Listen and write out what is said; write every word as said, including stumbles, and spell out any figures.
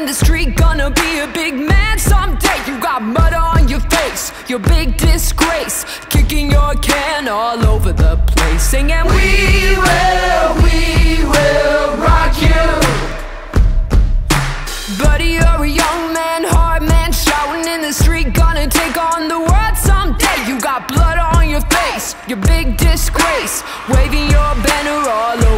in the street, gonna be a big man someday. You got mud on your face, your big disgrace, kicking your can all over the place, singing we will, we will rock you. Buddy, you're a young man, hard man, shouting in the street, gonna take on the world someday. You got blood on your face, your big disgrace, waving your banner all over